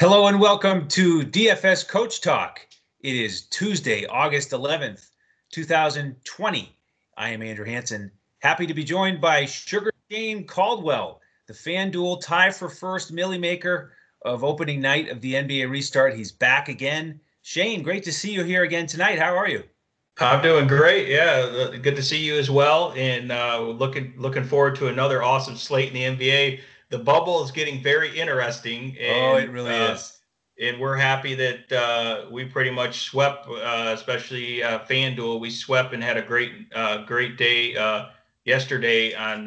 Hello and welcome to DFS Coach Talk. It is Tuesday, August 11th, 2020. I am Andrew Hansen. Happy to be joined by Sugar Shane Caldwell, the FanDuel tie for first milli maker of opening night of the NBA restart. He's back again. Shane, great to see you here again tonight. How are you? I'm doing great. Yeah, good to see you as well. And looking forward to another awesome slate in the NBA. The bubble is getting very interesting. And, it really is. And we're happy that we pretty much swept, especially FanDuel. We swept and had a great day yesterday on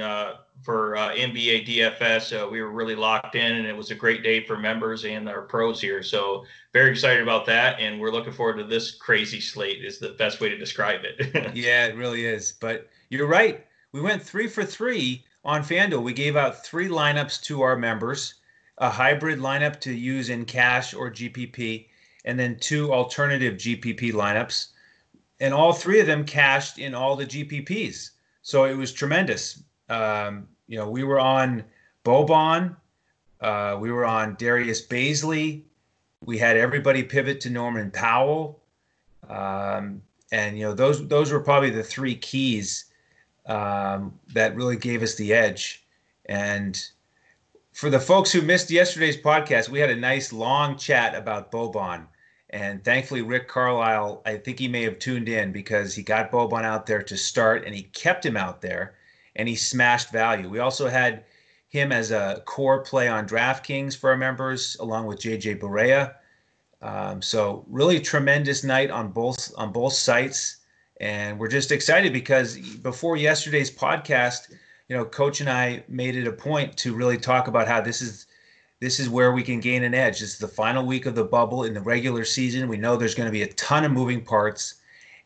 for NBA DFS. We were really locked in, and it was a great day for members and our pros here. So very excited about that, and we're looking forward to this crazy slate is the best way to describe it. Yeah, it really is. But you're right. We went 3 for 3. On FanDuel, we gave out three lineups to our members, a hybrid lineup to use in cash or GPP, and then two alternative GPP lineups. And all three of them cashed in all the GPPs. So it was tremendous. We were on Boban. We were on Darius Bazley. We had everybody pivot to Norman Powell. Those were probably the three keys that really gave us the edge. And for the folks who missed yesterday's podcast, we had a nice long chat about Boban. And thankfully, Rick Carlisle, I think he may have tuned in because he got Boban out there to start and he kept him out there and he smashed value. We also had him as a core play on DraftKings for our members along with JJ Barea. So really tremendous night on both sites. And we're just excited because before yesterday's podcast, Coach and I made it a point to really talk about how this is where we can gain an edge. This is the final week of the bubble in the regular season. We know there's going to be a ton of moving parts,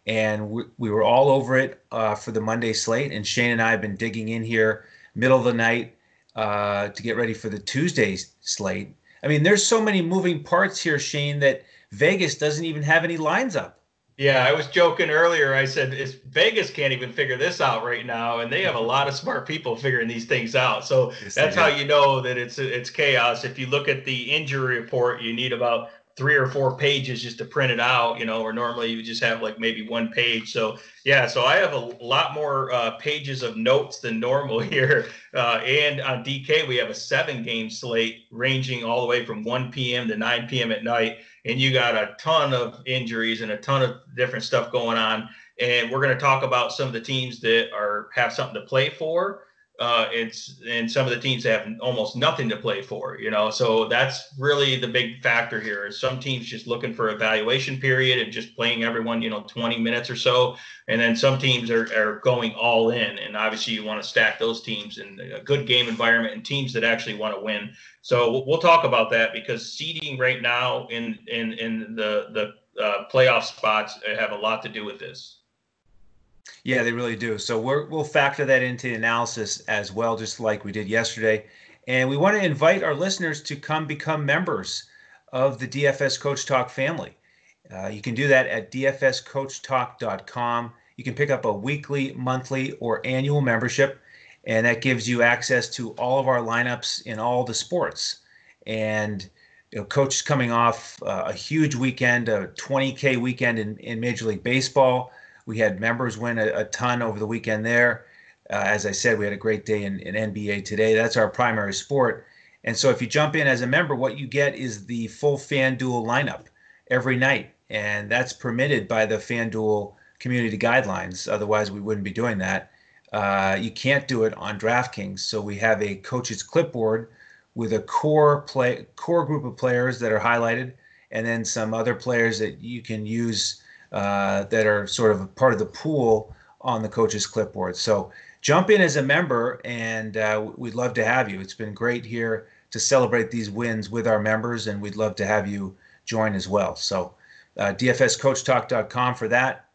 and we were all over it for the Monday slate. And Shane and I have been digging in here middle of the night to get ready for the Tuesday slate. I mean, there's so many moving parts here, Shane, that Vegas doesn't even have any lines up. Yeah, I was joking earlier. I said Vegas can't even figure this out right now, and they have a lot of smart people figuring these things out. So that's how you know that it's chaos. If you look at the injury report, you need about 3 or 4 pages just to print it out, or normally you just have like maybe one page. So, yeah, so I have a lot more pages of notes than normal here. And on DK, we have a 7-game slate ranging all the way from 1 p.m. to 9 p.m. at night. And you got a ton of injuries and a ton of different stuff going on. And we're going to talk about some of the teams that have something to play for. And some of the teams have almost nothing to play for, So that's really the big factor here is some teams just looking for evaluation period and just playing everyone, 20 minutes or so. And then some teams are going all in. And obviously you want to stack those teams in a good game environment and teams that actually want to win. So we'll talk about that because seeding right now in the playoff spots have a lot to do with this. Yeah, they really do. So we'll factor that into the analysis as well, just like we did yesterday. And we want to invite our listeners to come become members of the DFS Coach Talk family. You can do that at dfscoachtalk.com. You can pick up a weekly, monthly, or annual membership, and that gives you access to all of our lineups in all the sports. And Coach is coming off a huge weekend, a 20K weekend in Major League Baseball. We had members win a ton over the weekend there. As I said, we had a great day in NBA today. That's our primary sport. And so if you jump in as a member, what you get is the full FanDuel lineup every night. And that's permitted by the FanDuel community guidelines. Otherwise, we wouldn't be doing that. You can't do it on DraftKings. So we have a coach's clipboard with a core group of players that are highlighted, and then some other players that you can use that are sort of a part of the pool on the coach's clipboard. So jump in as a member, and we'd love to have you. It's been great here to celebrate these wins with our members, and we'd love to have you join as well. So dfscoachtalk.com for that.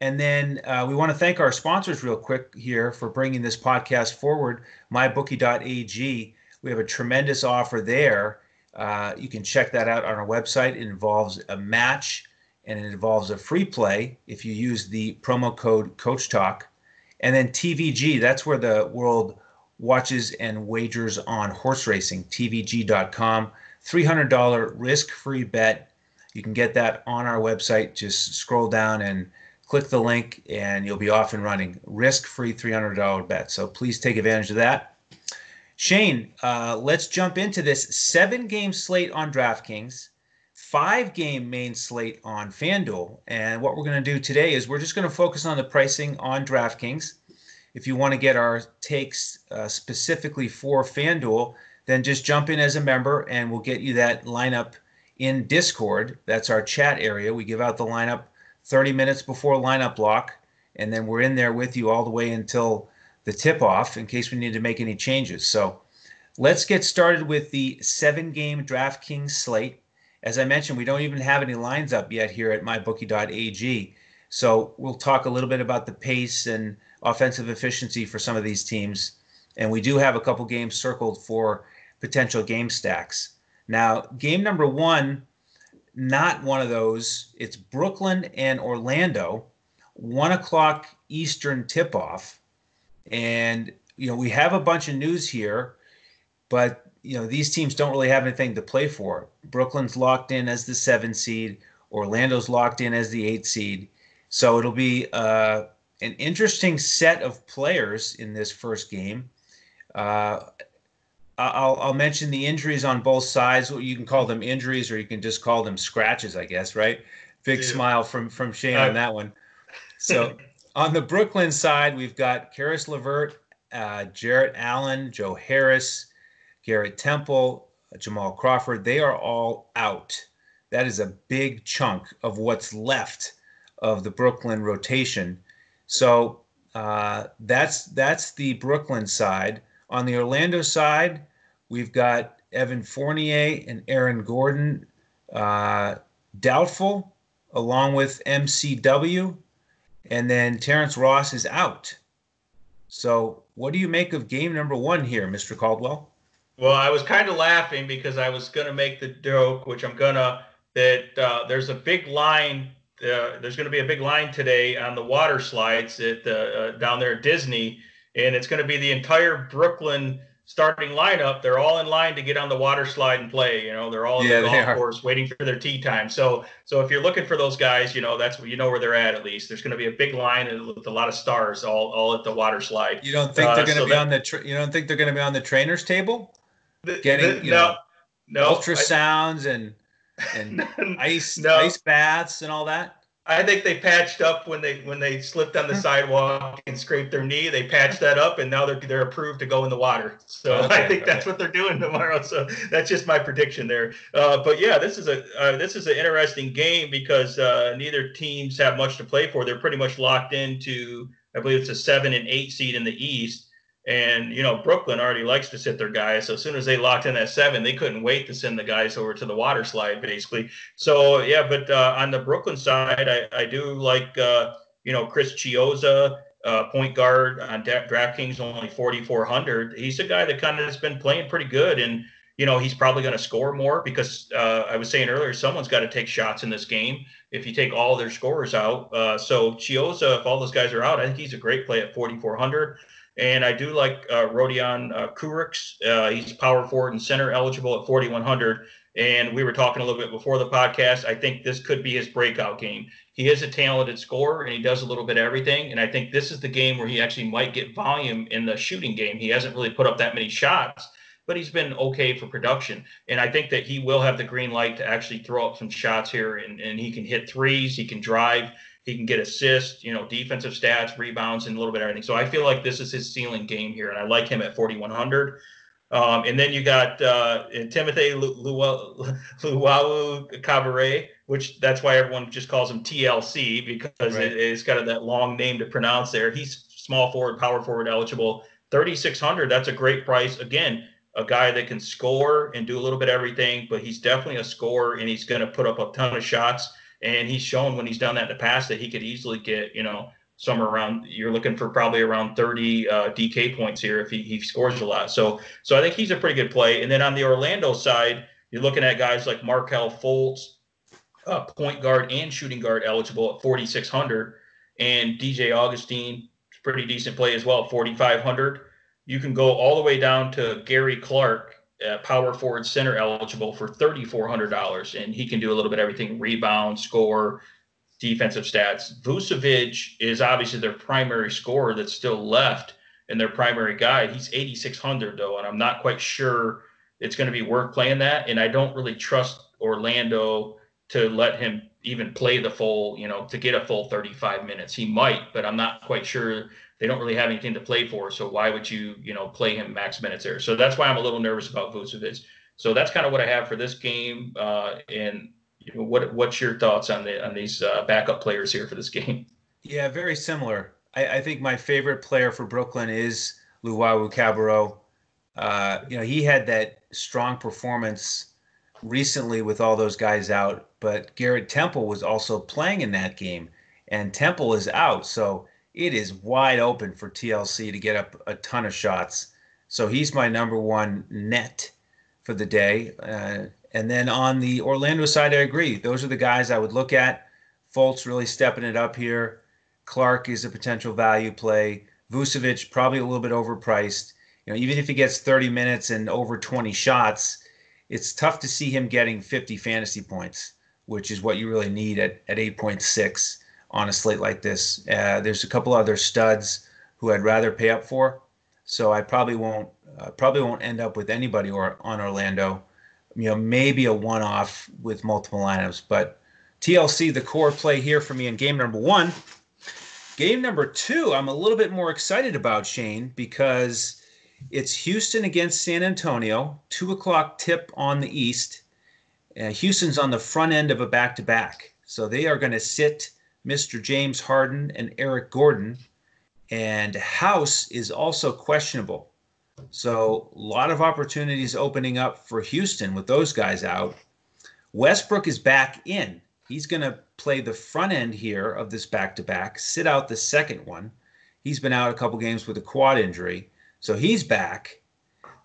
And then we want to thank our sponsors real quick here for bringing this podcast forward, mybookie.ag. We have a tremendous offer there. You can check that out on our website. It involves a match, and it involves a free play if you use the promo code CoachTalk. And then TVG, that's where the world watches and wagers on horse racing, tvg.com. $300 risk-free bet. You can get that on our website. Just scroll down and click the link, and you'll be off and running. Risk-free $300 bet. So please take advantage of that. Shane, let's jump into this 7-game slate on DraftKings, 5-game main slate on FanDuel. And what we're going to do today is we're just going to focus on the pricing on DraftKings. If you want to get our takes specifically for FanDuel, then just jump in as a member, and we'll get you that lineup in Discord. That's our chat area. We give out the lineup 30 minutes before lineup lock, and then we're in there with you all the way until the tip-off in case we need to make any changes. So let's get started with the 7-game DraftKings slate. As I mentioned, we don't even have any lines up yet here at mybookie.ag, so we'll talk a little bit about the pace and offensive efficiency for some of these teams, and we do have a couple games circled for potential game stacks. Now, game number one, not one of those. It's Brooklyn and Orlando, 1 o'clock Eastern tip-off. And, you know, we have a bunch of news here, but, you know, these teams don't really have anything to play for. Brooklyn's locked in as the 7 seed. Orlando's locked in as the 8 seed. So it'll be an interesting set of players in this first game. I'll mention the injuries on both sides. You can call them injuries, or you can just call them scratches, I guess, right? Big smile from Shane on that one. So on the Brooklyn side, we've got Karis LeVert, Jarrett Allen, Joe Harris, Garrett Temple, Jamal Crawford. They are all out. That is a big chunk of what's left of the Brooklyn rotation. So that's the Brooklyn side. On the Orlando side, we've got Evan Fournier and Aaron Gordon doubtful, along with MCW, and then Terrence Ross is out. So what do you make of game number one here, Mr. Caldwell? Well, I was kind of laughing because I was going to make the joke, which I'm going to, that there's a big line. There's going to be a big line today on the water slides at down there at Disney. And it's going to be the entire Brooklyn starting lineup. They're all in line to get on the water slide and play. You know, they're all in the golf course waiting for their tee time. So if you're looking for those guys, you know, that's what, you know where they're at least. There's going to be a big line with a lot of stars all at the water slide. You don't think they're going to be on the you don't think they're going to be on the trainer's table? Getting ultrasounds and ice baths and all that? I think they patched up when they slipped on the sidewalk and scraped their knee. They patched that up, and now they're approved to go in the water. So okay, I think that's what they're doing tomorrow. So that's just my prediction there. But yeah, this is an interesting game because neither teams have much to play for. They're pretty much locked into, I believe it's a 7 and 8 seed in the East. And, you know, Brooklyn already likes to sit their guys. So as soon as they locked in that 7, they couldn't wait to send the guys over to the water slide, basically. So, yeah, but on the Brooklyn side, I do like, you know, Chris Chiozza, point guard on DraftKings, only 4,400. He's a guy that kind of has been playing pretty good. And, you know, he's probably going to score more because I was saying earlier, someone's got to take shots in this game if you take all their scorers out. So Chiozza, if all those guys are out, I think he's a great play at 4,400. And I do like Rodion Kuric. He's power forward and center eligible at 4,100. And we were talking a little bit before the podcast. I think this could be his breakout game. He is a talented scorer, and he does a little bit of everything. And I think this is the game where he actually might get volume in the shooting game. He hasn't really put up that many shots, but he's been okay for production. And I think that he will have the green light to actually throw up some shots here, and he can hit threes. He can drive. He can get assists, you know, defensive stats, rebounds, and a little bit of everything. So I feel like this is his ceiling game here, and I like him at 4,100. And then you got Timothé Luwawu-Cabarrot, which that's why everyone just calls him TLC because it's got that long name to pronounce there. He's small forward, power forward eligible, 3,600. That's a great price. Again, a guy that can score and do a little bit of everything, but he's definitely a scorer, and he's going to put up a ton of shots. And he's shown when he's done that in the past that he could easily get, you know, somewhere around, you're looking for probably around 30 DK points here if he scores a lot. So I think he's a pretty good play. And then on the Orlando side, you're looking at guys like Markelle Fultz, point guard and shooting guard eligible at 4,600. And DJ Augustine, pretty decent play as well, 4,500. You can go all the way down to Gary Clark power forward, center eligible for $3,400, and he can do a little bit of everything: rebound, score, defensive stats. Vucevic is obviously their primary scorer that's still left and their primary guy. He's 8,600 though, and I'm not quite sure it's going to be worth playing that. And I don't really trust Orlando to let him even play the full, you know, to get a full 35 minutes. He might, but I'm not quite sure. They don't really have anything to play for. So why would you, you know, play him max minutes there? So that's why I'm a little nervous about Vucevic. So that's kind of what I have for this game. And you know, what's your thoughts on these backup players here for this game? Yeah, very similar. I think my favorite player for Brooklyn is Luwawu-Cabarrot. You know, he had that strong performance recently with all those guys out, but Garrett Temple was also playing in that game, and Temple is out, so it is wide open for TLC to get up a ton of shots. So he's my number one net for the day. And then on the Orlando side, I agree. Those are the guys I would look at. Fultz really stepping it up here. Clark is a potential value play. Vucevic probably a little bit overpriced. You know, even if he gets 30 minutes and over 20 shots, it's tough to see him getting 50 fantasy points, which is what you really need at 8.6 on a slate like this. There's a couple other studs who I'd rather pay up for, so I probably won't end up with anybody or on Orlando. You know, maybe a one-off with multiple lineups, but TLC, the core play here for me in game number one. Game number two, I'm a little bit more excited about, Shane, because it's Houston against San Antonio, 2 o'clock tip on the East. Houston's on the front end of a back-to-back. So they are going to sit Mr. James Harden and Eric Gordon. And House is also questionable. So a lot of opportunities opening up for Houston with those guys out. Westbrook is back in. He's going to play the front end here of this back-to-back, sit out the second one. He's been out a couple games with a quad injury. So he's back.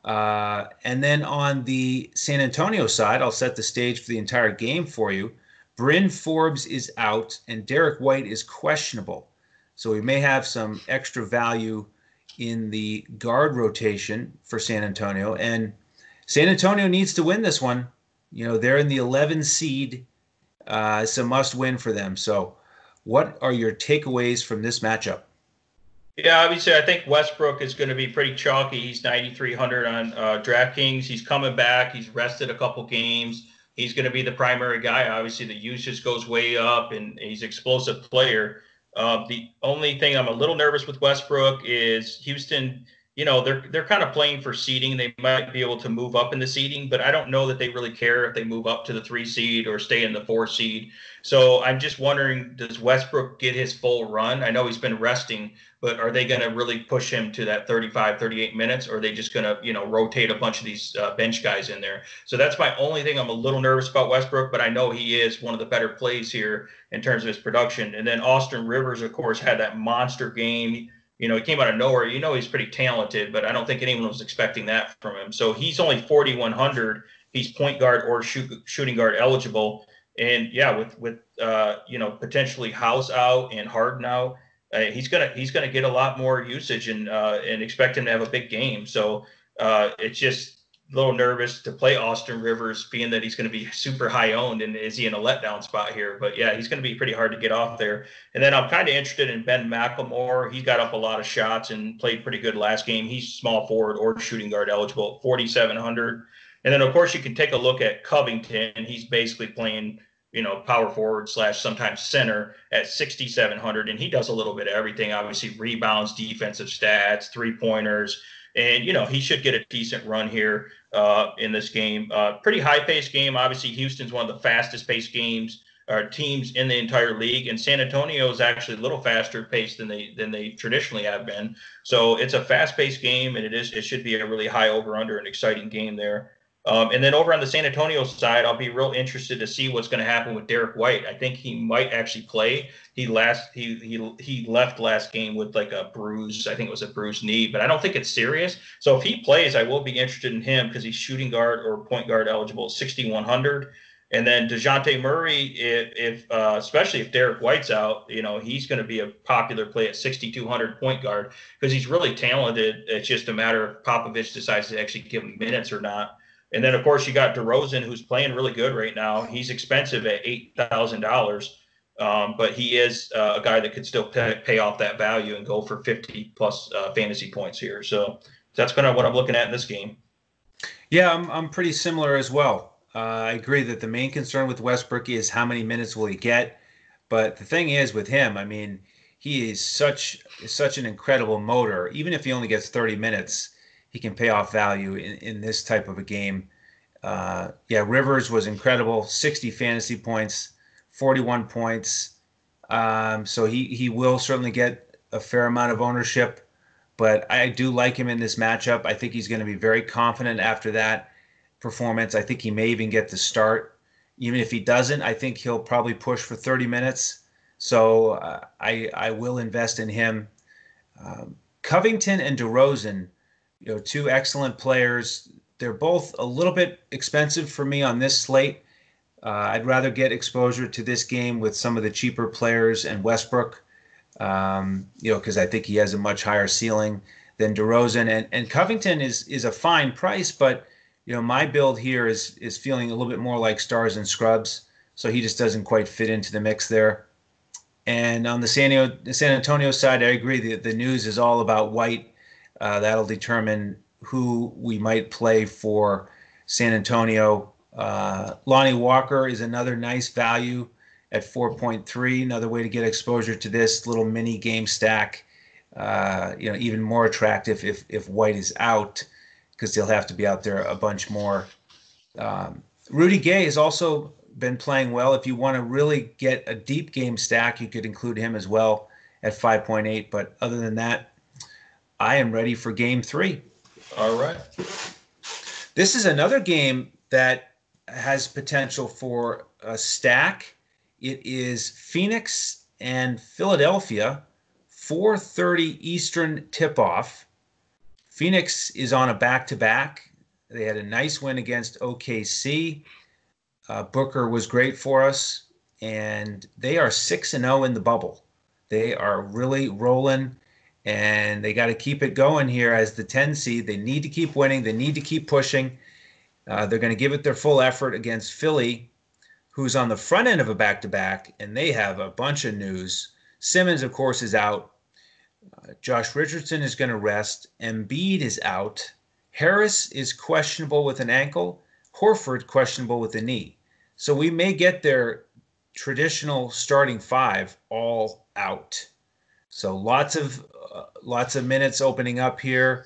And then on the San Antonio side, I'll set the stage for the entire game for you. Bryn Forbes is out, and Derek White is questionable. So we may have some extra value in the guard rotation for San Antonio. And San Antonio needs to win this one. You know, they're in the 11 seed. It's a must-win for them. So what are your takeaways from this matchup? Yeah, obviously, I think Westbrook is going to be pretty chalky. He's 9,300 on DraftKings. He's coming back. He's rested a couple games. He's going to be the primary guy. Obviously, the usage goes way up, and he's an explosive player. The only thing I'm a little nervous with Westbrook is Houston, you know, they're kind of playing for seeding. They might be able to move up in the seeding, but I don't know that they really care if they move up to the 3 seed or stay in the 4 seed. So I'm just wondering, does Westbrook get his full run? I know he's been resting, but are they going to really push him to that 35, 38 minutes, or are they just going to, you know, rotate a bunch of these bench guys in there? So that's my only thing. I'm a little nervous about Westbrook, but I know he is one of the better plays here in terms of his production. And then Austin Rivers, of course, had that monster game. You know, he came out of nowhere. You know, he's pretty talented, but I don't think anyone was expecting that from him. So he's only 4,100. He's point guard or shooting guard eligible. And yeah, with you know, potentially House out and Harden out, he's gonna get a lot more usage and expect him to have a big game. So it's just a little nervous to play Austin Rivers, being that he's gonna be super high owned, and is he in a letdown spot here? But yeah, he's gonna be pretty hard to get off there. And then I'm kind of interested in Ben McLemore. He got up a lot of shots and played pretty good last game. He's small forward or shooting guard eligible, 4,700. And then, of course, you can take a look at Covington. He's basically playing, you know, power forward / sometimes center at 6,700. And he does a little bit of everything, obviously rebounds, defensive stats, three-pointers. And, you know, he should get a decent run here in this game. Pretty high-paced game. Obviously, Houston's one of the fastest-paced games or teams in the entire league. And San Antonio is actually a little faster paced than they traditionally have been. So it's a fast-paced game, and it should be a really high over-under and exciting game there. And then over on the San Antonio side, I'll be real interested to see what's going to happen with Derek White. I think he might actually play. He left last game with like a bruise. I think it was a bruised knee, but I don't think it's serious. So if he plays, I will be interested in him because he's shooting guard or point guard eligible, 6,100. And then DeJounte Murray, if especially if Derek White's out, you know, he's going to be a popular play at 6,200 point guard because he's really talented. It's just a matter of Popovich decides to actually give him minutes or not. And then, of course, you got DeRozan, who's playing really good right now. He's expensive at $8,000, but he is a guy that could still pay off that value and go for 50-plus fantasy points here. So that's kind of what I'm looking at in this game. Yeah, I'm pretty similar as well. I agree that the main concern with Westbrook is how many minutes will he get. But the thing is with him, I mean, he is such an incredible motor. Even if he only gets 30 minutes, he can pay off value in this type of a game. Rivers was incredible, 60 fantasy points, 41 points. So he will certainly get a fair amount of ownership. But I do like him in this matchup. I think he's going to be very confident after that performance. I think he may even get the start. Even if he doesn't, I think he'll probably push for 30 minutes. So I will invest in him. Covington and DeRozan, you know, two excellent players. They're both a little bit expensive for me on this slate. I'd rather get exposure to this game with some of the cheaper players and Westbrook. Because I think he has a much higher ceiling than DeRozan, and Covington is a fine price, but you know, my build here is feeling a little bit more like stars and scrubs, so he just doesn't quite fit into the mix there. And on the San Antonio side, I agree that the news is all about White. That'll determine who we might play for San Antonio. Lonnie Walker is another nice value at 4.3, another way to get exposure to this little mini game stack, even more attractive if White is out, because he'll have to be out there a bunch more. Rudy Gay has also been playing well. If you want to really get a deep game stack, you could include him as well at 5.8. But other than that, I am ready for game three. All right. This is another game that has potential for a stack. It is Phoenix and Philadelphia, 4:30 Eastern tip-off. Phoenix is on a back-to-back. They had a nice win against OKC. Booker was great for us, and they are 6-0 in the bubble. They are really rolling, and they got to keep it going here as the 10 seed. They need to keep winning. They need to keep pushing. They're going to give it their full effort against Philly, who's on the front end of a back-to-back, and they have a bunch of news. Simmons, of course, is out. Josh Richardson is going to rest. Embiid is out. Harris is questionable with an ankle. Horford, questionable with a knee. So we may get their traditional starting five all out. So lots of minutes opening up here.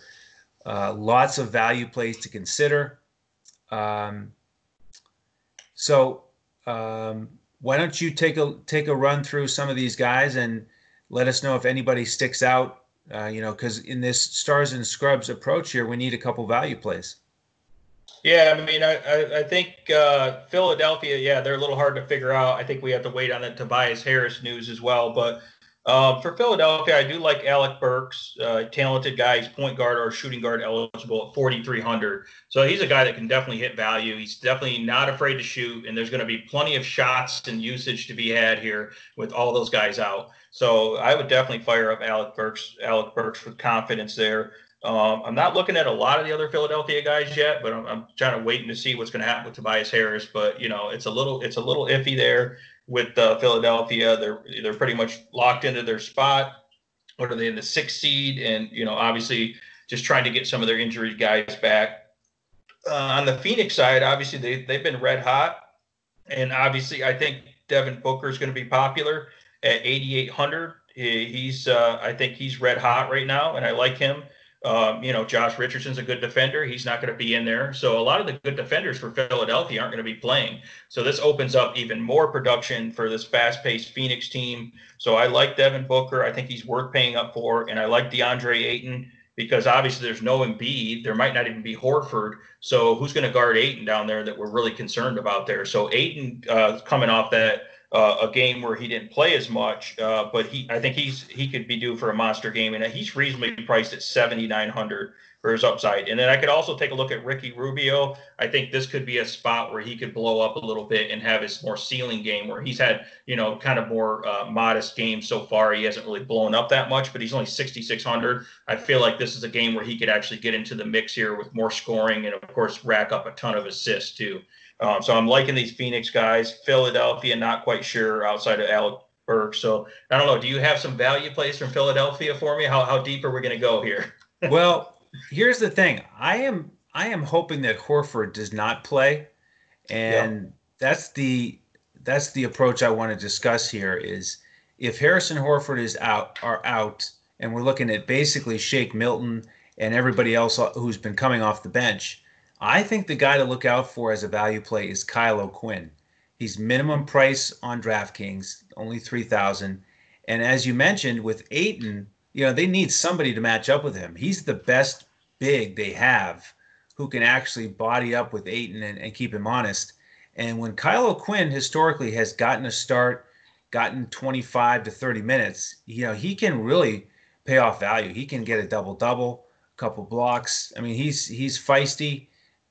Lots of value plays to consider. Why don't you take a run through some of these guys and let us know if anybody sticks out, because in this stars and scrubs approach here, we need a couple value plays. Yeah, I mean, I think Philadelphia, they're a little hard to figure out. I think we have to wait on the Tobias Harris news as well. But for Philadelphia, I do like Alec Burks, talented guy. He's point guard or shooting guard eligible at 4,300. So he's a guy that can definitely hit value. He's definitely not afraid to shoot, and there's going to be plenty of shots and usage to be had here with all those guys out. So I would definitely fire up Alec Burks with confidence there. I'm not looking at a lot of the other Philadelphia guys yet, but I'm trying to wait to see what's going to happen with Tobias Harris. But, it's a little iffy there. With Philadelphia, they're pretty much locked into their spot. What are they in the 6th seed? And obviously, just trying to get some of their injured guys back. On the Phoenix side, obviously they've been red hot, and obviously I think Devin Booker is going to be popular at 8,800. He's red hot right now, and I like him. Josh Richardson's a good defender. He's not going to be in there. So a lot of the good defenders for Philadelphia aren't going to be playing. So this opens up even more production for this fast-paced Phoenix team. So I like Devin Booker. I think he's worth paying up for. And I like DeAndre Ayton because obviously there's no Embiid. There might not even be Horford. So who's going to guard Ayton down there that we're really concerned about there? So Ayton coming off that a game where he didn't play as much, but I think he could be due for a monster game, and he's reasonably priced at 7,900. or his upside. And then I could also take a look at Ricky Rubio. I think this could be a spot where he could blow up a little bit and have his more ceiling game, where he's had, you know, kind of more modest games so far. He hasn't really blown up that much, but he's only 6,600. I feel like this is a game where he could actually get into the mix here with more scoring and, of course, rack up a ton of assists too. So I'm liking these Phoenix guys. Philadelphia, not quite sure outside of Alec Burks. So I don't know. Do you have some value plays from Philadelphia for me? How deep are we going to go here? Well, here's the thing. I am hoping that Horford does not play, and that's the approach I want to discuss here. Is if Harrison Horford is out, and we're looking at basically Shake Milton and everybody else who's been coming off the bench. I think the guy to look out for as a value play is Kyle O'Quinn. He's minimum price on DraftKings, only $3,000. And as you mentioned, with Ayton, you know, they need somebody to match up with him. He's the best big they have who can actually body up with Ayton and keep him honest. And when Kyle O'Quinn historically has gotten a start, gotten 25 to 30 minutes, you know, he can really pay off value. He can get a double-double, a couple blocks. I mean, he's feisty.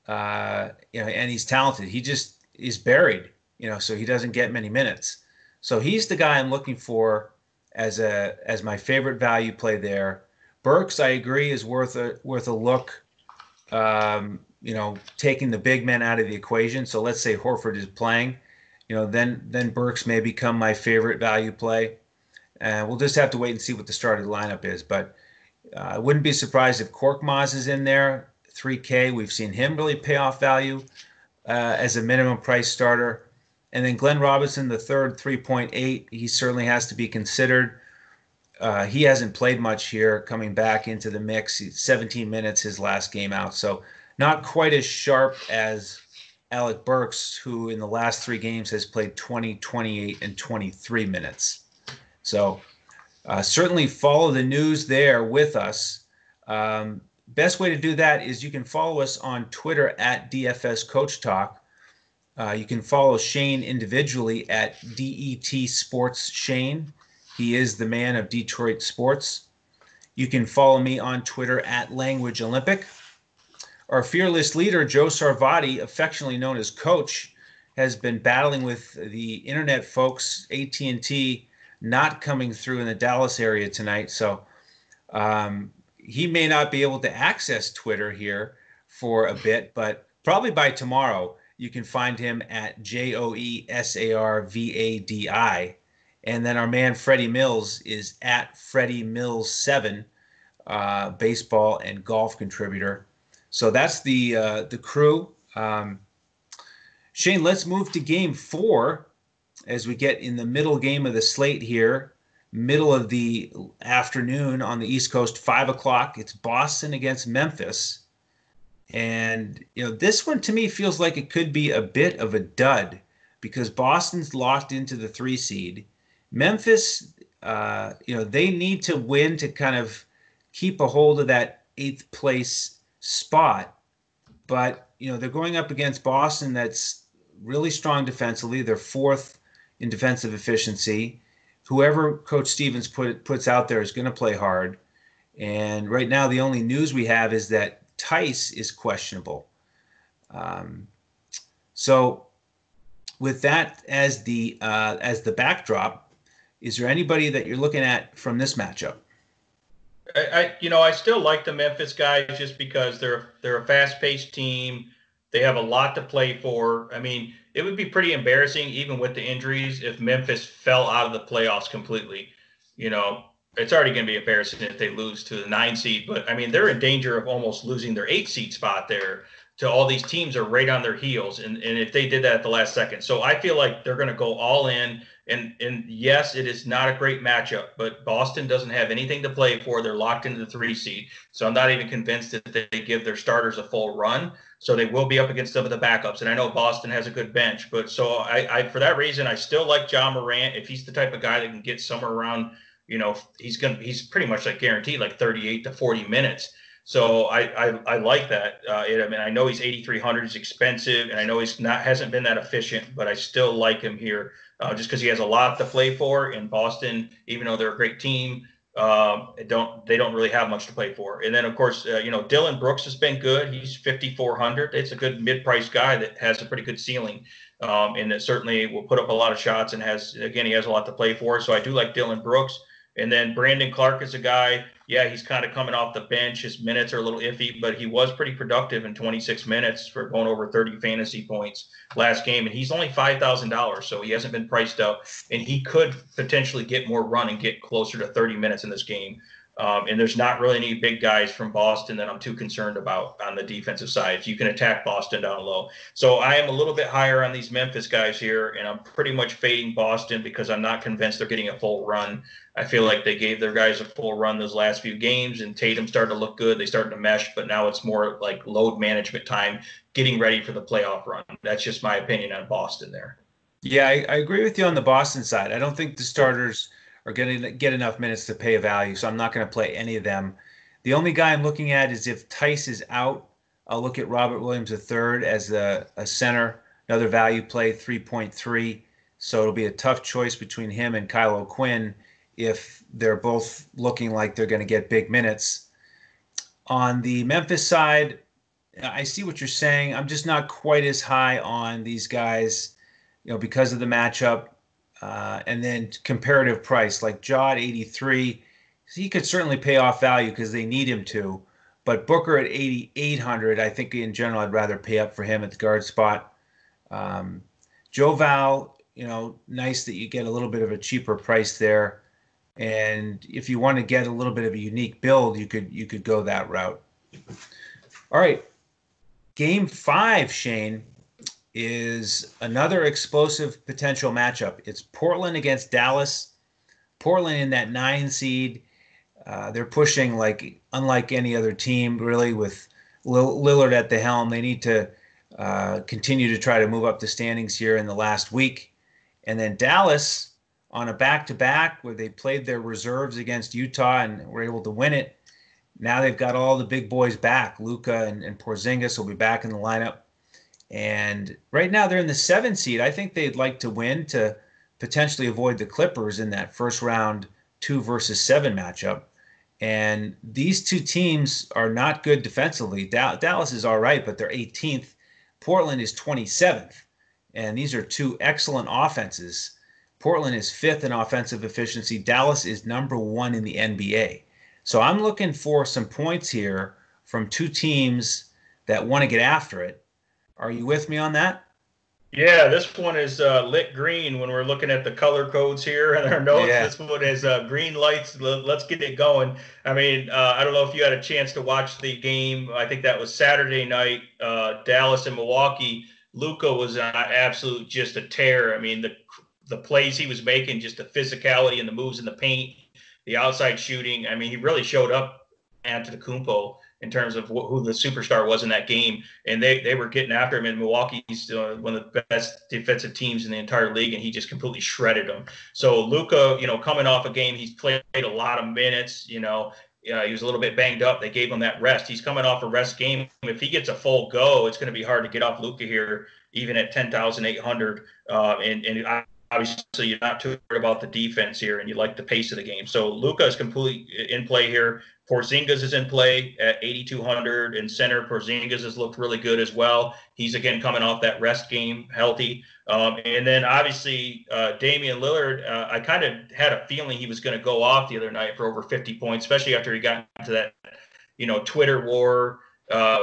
You know, and he's talented. He just is buried, you know, so he doesn't get many minutes. So he's the guy I'm looking for as my favorite value play there. Burks, I agree, is worth a look. You know, taking the big men out of the equation. So let's say Horford is playing, you know, then Burks may become my favorite value play. And we'll just have to wait and see what the start of the lineup is. But I wouldn't be surprised if Korkmaz is in there. 3K, we've seen him really pay off value as a minimum price starter. And then Glenn Robinson, the third, 3.8, he certainly has to be considered. He hasn't played much here, coming back into the mix. 17 minutes his last game out, so not quite as sharp as Alec Burks, who in the last three games has played 20, 28, and 23 minutes. So certainly follow the news there with us. Best way to do that is you can follow us on Twitter at DFS Coach Talk. You can follow Shane individually at DET Sports Shane. He is the man of Detroit sports. You can follow me on Twitter at Language Olympic. Our fearless leader, Joe Sarvati, affectionately known as Coach, has been battling with the internet folks, AT&T, not coming through in the Dallas area tonight. So, he may not be able to access Twitter here for a bit, but probably by tomorrow you can find him at JoeSarvadi. And then our man Freddie Mills is at Freddie Mills 7, baseball and golf contributor. So that's the crew. Shane, let's move to game 4 as we get in the middle game of the slate here. Middle of the afternoon on the East Coast, 5 o'clock. It's Boston against Memphis. And, you know, this one to me feels like it could be a bit of a dud because Boston's locked into the 3 seed. Memphis, you know, they need to win to kind of keep a hold of that 8th place spot. But, you know, they're going up against Boston that's really strong defensively. They're 4th in defensive efficiency. Whoever Coach Stevens puts out there is going to play hard. And right now the only news we have is that Tice is questionable. So with that as the backdrop, is there anybody that you're looking at from this matchup? I still like the Memphis guys just because they're a fast-paced team. They have a lot to play for. I mean, it would be pretty embarrassing, even with the injuries, if Memphis fell out of the playoffs completely. You know, it's already going to be embarrassing if they lose to the 9 seed. But, I mean, they're in danger of almost losing their 8 seed spot there to all these teams are right on their heels. And if they did that at the last second. So I feel like they're going to go all in. And yes, it is not a great matchup, but Boston doesn't have anything to play for. They're locked into the 3 seed. So I'm not even convinced that they give their starters a full run. So they will be up against some of the backups. And I know Boston has a good bench, but so I for that reason, I still like Ja Morant. If he's the type of guy that can get somewhere around, you know, he's pretty much like guaranteed like 38 to 40 minutes. So I like that. I know he's 8,300. He's expensive, and I know he's hasn't been that efficient, but I still like him here just because he has a lot to play for in Boston. Even though they're a great team, They don't really have much to play for. And then, of course, Dillon Brooks has been good. He's 5,400. It's a good mid-priced guy that has a pretty good ceiling, and that certainly will put up a lot of shots and has a lot to play for. So I do like Dillon Brooks. And then Brandon Clark is a guy, he's kind of coming off the bench. His minutes are a little iffy, but he was pretty productive in 26 minutes for going over 30 fantasy points last game. And he's only $5,000, so he hasn't been priced up. And he could potentially get more run and get closer to 30 minutes in this game. And there's not really any big guys from Boston that I'm too concerned about on the defensive side. You can attack Boston down low. So I am a little bit higher on these Memphis guys here, and I'm pretty much fading Boston because I'm not convinced they're getting a full run. I feel like they gave their guys a full run those last few games, and Tatum started to look good. They started to mesh, but now it's more like load management time, getting ready for the playoff run. That's just my opinion on Boston there. Yeah, I agree with you on the Boston side. I don't think the starters are going to get enough minutes to pay a value, so I'm not going to play any of them. The only guy I'm looking at is if Tice is out, I'll look at Robert Williams III as a center, another value play, 3.3. So it'll be a tough choice between him and Kyle O'Quinn if they're both looking like they're going to get big minutes. On the Memphis side, I see what you're saying. I'm just not quite as high on these guys, because of the matchup. And then comparative price, like Ja at 83, he could certainly pay off value because they need him to. But Booker at 8,800, I think in general I'd rather pay up for him at the guard spot. Joe Val, nice that you get a little bit of a cheaper price there. And if you want to get a little bit of a unique build, you could go that route. All right, game 5, Shane, is another explosive potential matchup. It's Portland against Dallas. Portland in that 9 seed. They're pushing unlike any other team, really, with Lillard at the helm. They need to continue to try to move up the standings here in the last week. And then Dallas on a back-to-back where they played their reserves against Utah and were able to win it. Now they've got all the big boys back. Luka and Porzingis will be back in the lineup. And right now they're in the 7 seed. I think they'd like to win to potentially avoid the Clippers in that first round 2 versus 7 matchup. And these two teams are not good defensively. Dallas is all right, but they're 18th. Portland is 27th. And these are two excellent offenses. Portland is 5th in offensive efficiency. Dallas is number 1 in the NBA. So I'm looking for some points here from two teams that want to get after it. Are you with me on that? Yeah, this one is lit green when we're looking at the color codes here and our notes. Yeah. This one is green lights. Let's get it going. I mean, I don't know if you had a chance to watch the game. I think that was Saturday night, Dallas and Milwaukee. Luka was absolute just a tear. I mean, the plays he was making, just the physicality and the moves in the paint, the outside shooting. I mean, he really showed up Antetokounmpo in terms of who the superstar was in that game. And they were getting after him. And Milwaukee's one of the best defensive teams in the entire league, and he just completely shredded them. So Luka, coming off a game, he's played a lot of minutes, he was a little bit banged up. They gave him that rest. He's coming off a rest game. If he gets a full go, it's going to be hard to get off Luka here, even at 10,800. And obviously, you're not too worried about the defense here, and you like the pace of the game. So Luka is completely in play here. Porzingis is in play at 8,200 in center. Porzingis has looked really good as well. He's, again, coming off that rest game, healthy. And then, obviously, Damian Lillard, I kind of had a feeling he was going to go off the other night for over 50 points, especially after he got into that, Twitter war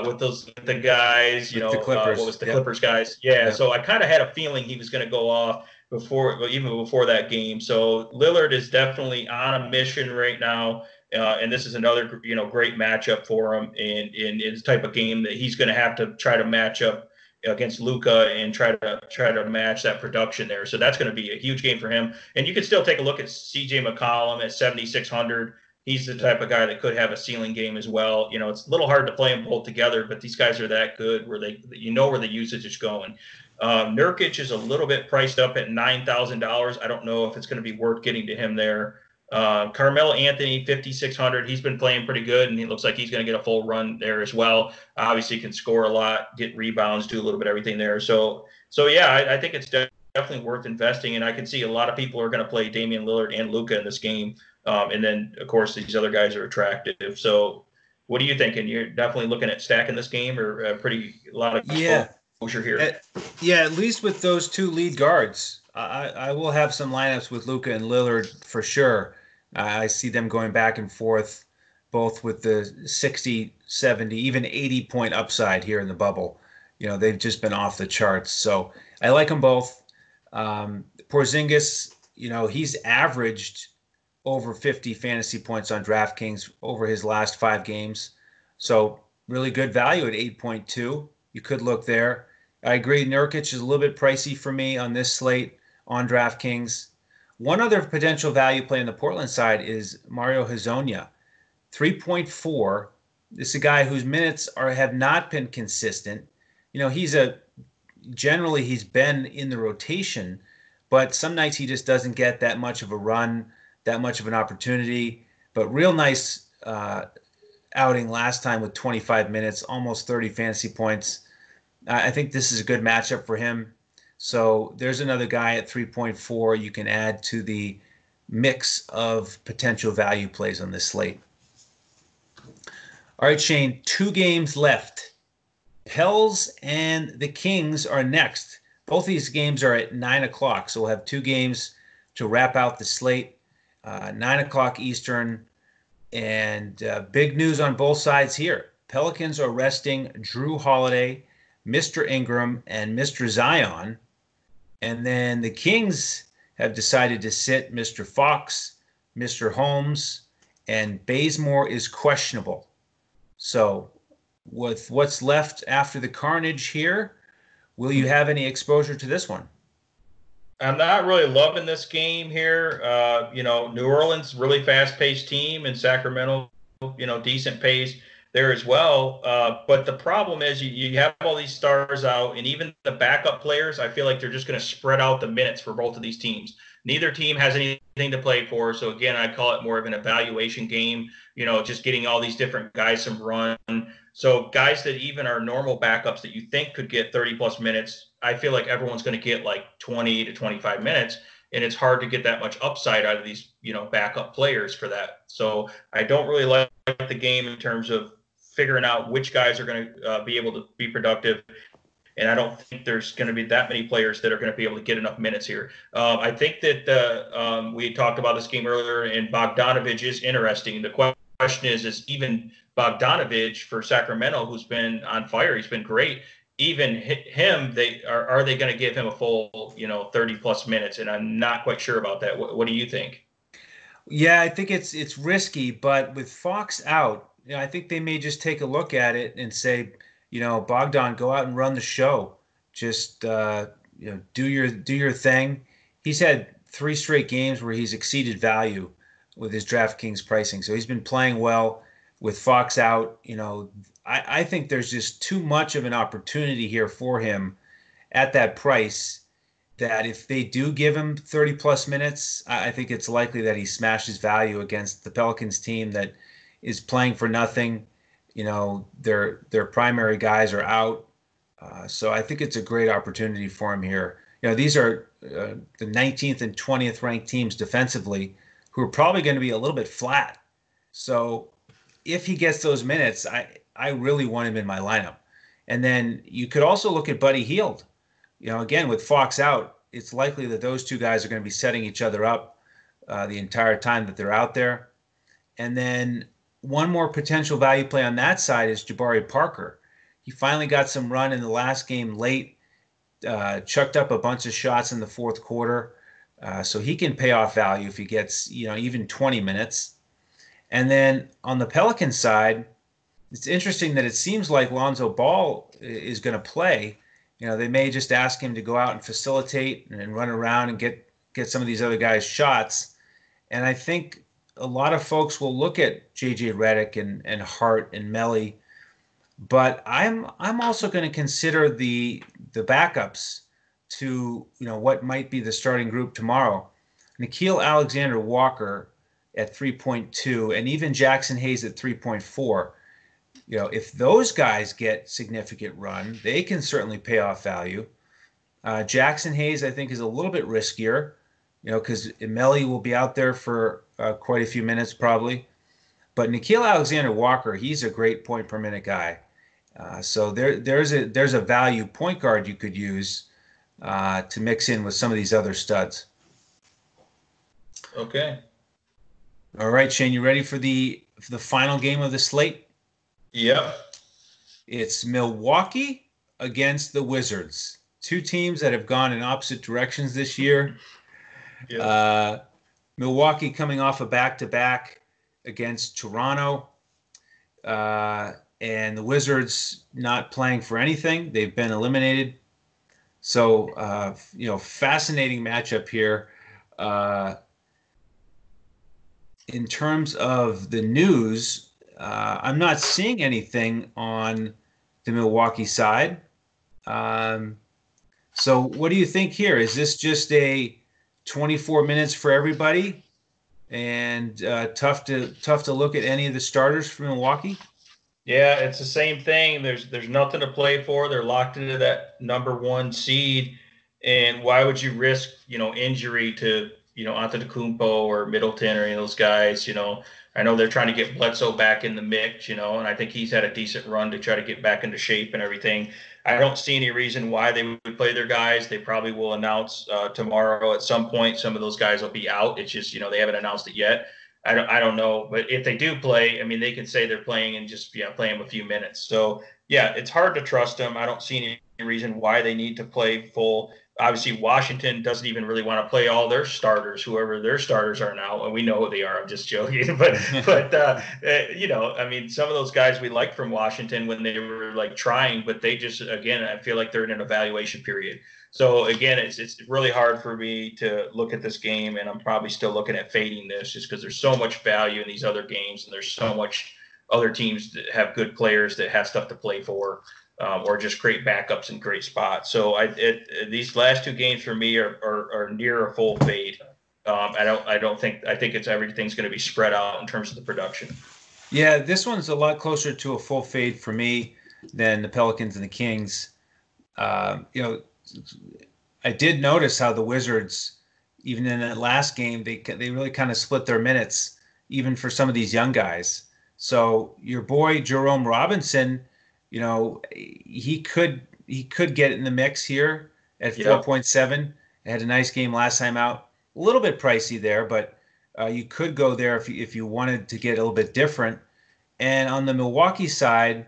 with the guys, the Clippers. What was the Clippers guys. Yeah, so I kind of had a feeling he was going to go off even before that game. So Lillard is definitely on a mission right now. And this is another, great matchup for him in his type of game that he's going to have to try to match up against Luka and try to match that production there. So that's going to be a huge game for him. And you can still take a look at C.J. McCollum at 7,600. He's the type of guy that could have a ceiling game as well. It's a little hard to play them both together, but these guys are that good where they, where the usage is going. Nurkic is a little bit priced up at $9,000. I don't know if it's going to be worth getting to him there. Carmelo Anthony, 5,600. He's been playing pretty good, and he looks like he's going to get a full run there as well. Obviously, can score a lot, get rebounds, do a little bit of everything there. So yeah, I think it's definitely worth investing, and I can see a lot of people are going to play Damian Lillard and Luka in this game. And then, of course, these other guys are attractive. So what are you thinking? You're definitely looking at stacking this game, or a lot of exposure here? At least with those two lead guards. I will have some lineups with Luka and Lillard for sure. I see them going back and forth, both with the 60, 70, even 80-point upside here in the bubble. You know, they've just been off the charts. So I like them both. Porzingis, you know, he's averaged over 50 fantasy points on DraftKings over his last 5 games. So really good value at 8.2. You could look there. I agree, Nurkic is a little bit pricey for me on this slate on DraftKings. One other potential value play on the Portland side is Mario Hezonja, 3.4. This is a guy whose minutes have not been consistent. You know, he's been in the rotation, but some nights he just doesn't get that much of a run, that much of an opportunity. But real nice outing last time with 25 minutes, almost 30 fantasy points. I think this is a good matchup for him. So there's another guy at 3.4 you can add to the mix of potential value plays on this slate. All right, Shane, 2 games left. Pels and the Kings are next. Both these games are at 9 o'clock, so we'll have 2 games to wrap out the slate, 9 o'clock Eastern. And big news on both sides here. Pelicans are resting Drew Holiday, Mr. Ingram, and Mr. Zion. And then the Kings have decided to sit Mr. Fox, Mr. Holmes, and Bazemore is questionable. So with what's left after the carnage here, will you have any exposure to this one? I'm not really loving this game here. You know, New Orleans, really fast-paced team, and Sacramento, you know, decent pace there as well. But the problem is you have all these stars out, and even the backup players, I feel like they're just going to spread out the minutes for both of these teams. Neither team has anything to play for. So, again, I call it more of an evaluation game, you know, just getting all these different guys some run. So guys that even are normal backups that you think could get 30-plus minutes, I feel like everyone's going to get like 20 to 25 minutes. And it's hard to get that much upside out of these, you know, backup players for that. So I don't really like the game in terms of figuring out which guys are going to be able to be productive. And I don't think there's going to be that many players that are going to be able to get enough minutes here. I think that we talked about this game earlier, and Bogdanovic is interesting. The question is even Bogdanovic for Sacramento, who's been on fire, he's been great, even him, are they going to give him a full, you know, 30-plus minutes? And I'm not quite sure about that. What do you think? Yeah, I think it's risky, but with Fox out, you know, I think they may just take a look at it and say, you know, Bogdan, go out and run the show. Just, you know, do your thing. He's had 3 straight games where he's exceeded value with his DraftKings pricing. So he's been playing well with Fox out. You know, I think there's just too much of an opportunity here for him at that price that if they do give him 30-plus minutes, I think it's likely that he smashes value against the Pelicans team that – is playing for nothing. You know, their primary guys are out. So I think it's a great opportunity for him here. You know, these are the 19th and 20th ranked teams defensively who are probably going to be a little bit flat. So if he gets those minutes, I really want him in my lineup. And then you could also look at Buddy Hield. You know, again, with Fox out, it's likely that those two guys are going to be setting each other up the entire time that they're out there. And then one more potential value play on that side is Jabari Parker. He finally got some run in the last game late, chucked up a bunch of shots in the fourth quarter. So he can pay off value if he gets, you know, even 20 minutes. And then on the Pelican side, it's interesting that it seems like Lonzo Ball is going to play. You know, they may just ask him to go out and facilitate and run around and get some of these other guys' shots. And I think a lot of folks will look at JJ Redick and Hart and Melly, but I'm also going to consider the backups to, you know, what might be the starting group tomorrow. Nickeil Alexander-Walker at 3.2 and even Jackson Hayes at 3.4. You know, if those guys get significant run, they can certainly pay off value. Jackson Hayes, I think, is a little bit riskier. you know, because Melly will be out there for quite a few minutes probably. But Nickeil Alexander-Walker, he's a great point per minute guy. So there's a value point guard you could use to mix in with some of these other studs. Okay. All right, Shane, you ready for the final game of the slate? Yeah. It's Milwaukee against the Wizards. Two teams that have gone in opposite directions this year. Yeah. Milwaukee coming off a back-to-back against Toronto. And the Wizards not playing for anything. They've been eliminated. So, you know, fascinating matchup here. In terms of the news, I'm not seeing anything on the Milwaukee side. So what do you think here? Is this just a 24 minutes for everybody and tough to look at any of the starters from Milwaukee? Yeah, it's the same thing. There's nothing to play for. They're locked into that number one seed, and why would you risk, you know, injury to, you know, Antetokounmpo or Middleton or any of those guys? You know, I know they're trying to get Bledsoe back in the mix, you know, and I think he's had a decent run to try to get back into shape and everything. I don't see any reason why they would play their guys. They probably will announce tomorrow at some point. Some of those guys will be out. It's just, you know, they haven't announced it yet. I don't know, but if they do play, I mean, they can say they're playing and just play them a few minutes. So yeah, it's hard to trust them. I don't see any reason why they need to play full. Obviously, Washington doesn't even really want to play all their starters, whoever their starters are now, and we know who they are. I'm just joking, but you know, I mean, some of those guys we liked from Washington when they were like trying, but they just, again, I feel like they're in an evaluation period. So again, it's really hard for me to look at this game, and I'm probably still looking at fading this just because there's so much value in these other games, and there's so much other teams that have good players that have stuff to play for, or just great backups in great spots. So these last two games for me are near a full fade. I think it's everything's going to be spread out in terms of the production. Yeah, this one's a lot closer to a full fade for me than the Pelicans and the Kings. You know, I did notice how the Wizards, even in that last game, they really kind of split their minutes, even for some of these young guys. So your boy Jerome Robinson, you know, he could get in the mix here at 4.7. Had a nice game last time out. A little bit pricey there, but you could go there if you wanted to get a little bit different. And on the Milwaukee side,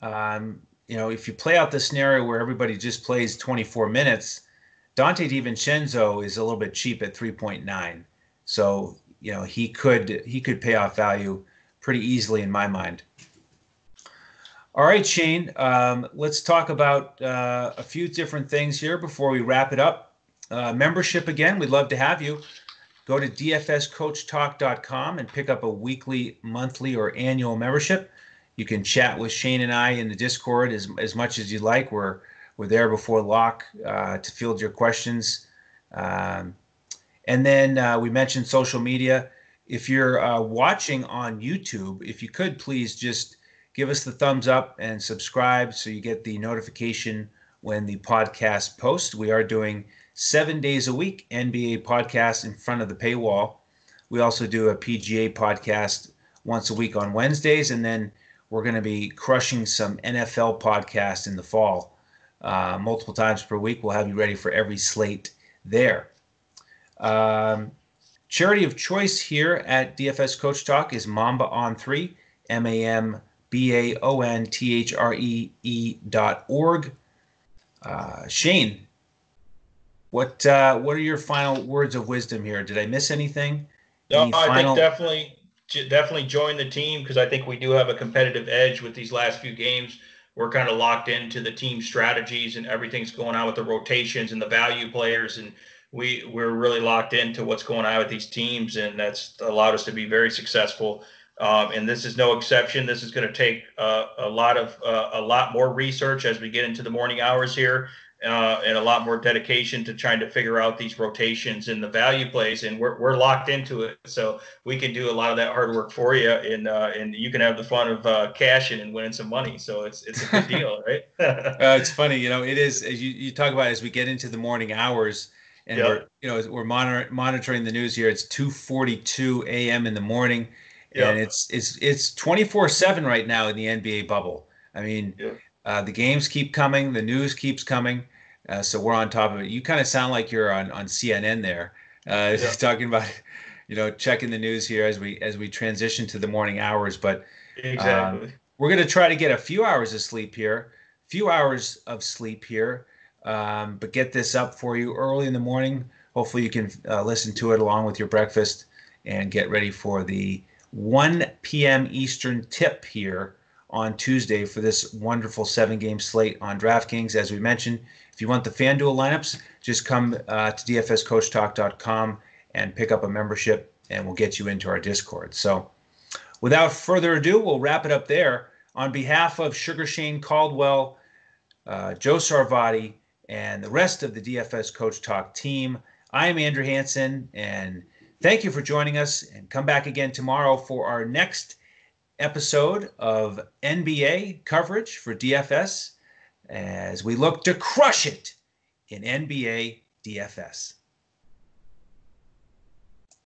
you know, if you play out the scenario where everybody just plays 24 minutes, Dante DiVincenzo is a little bit cheap at 3.9. So, you know, he could pay off value pretty easily in my mind. All right, Shane, let's talk about a few different things here before we wrap it up. Membership, again, we'd love to have you. Go to dfscoachtalk.com and pick up a weekly, monthly, or annual membership. You can chat with Shane and I in the Discord as much as you like. We're there before lock to field your questions. And then we mentioned social media. If you're watching on YouTube, if you could please just give us the thumbs up and subscribe so you get the notification when the podcast posts. We are doing 7 days a week NBA podcast in front of the paywall. We also do a PGA podcast once a week on Wednesdays, and then we're going to be crushing some NFL podcasts in the fall. Multiple times per week, we'll have you ready for every slate there. Charity of choice here at DFS Coach Talk is Mamba on 3, MAMBAONTHREE.org. Shane, what are your final words of wisdom here? Did I miss anything? I think definitely join the team, because I think we do have a competitive edge with these last few games. We're kind of locked into the team strategies and everything's going on with the rotations and the value players. And we're really locked into what's going on with these teams. And that's allowed us to be very successful. And this is no exception. This is going to take a lot more research as we get into the morning hours here, and a lot more dedication to trying to figure out these rotations and the value plays. And we're locked into it. So we can do a lot of that hard work for you, and you can have the fun of cashing and winning some money. So it's a good deal, right? It's funny. You know, it is, as you talk about, as we get into the morning hours and we're monitoring the news here. It's 2:42 a.m. in the morning, and it's 24/7 right now in the NBA bubble. I mean, the games keep coming, the news keeps coming, so we're on top of it. You kind of sound like you're on CNN there, talking about, you know, checking the news here as we transition to the morning hours. But exactly, we're going to try to get a few hours of sleep here, but get this up for you early in the morning. Hopefully you can listen to it along with your breakfast and get ready for the 1 p.m. Eastern tip here on Tuesday for this wonderful 7-game slate on DraftKings. As we mentioned, if you want the FanDuel lineups, just come to dfscoachtalk.com and pick up a membership, and we'll get you into our Discord. So without further ado, we'll wrap it up there. On behalf of Sugar Shane Caldwell, Joe Sarvati, and the rest of the DFS Coach Talk team, I am Andrew Hansen, and thank you for joining us. And come back again tomorrow for our next episode of NBA coverage for DFS as we look to crush it in NBA DFS.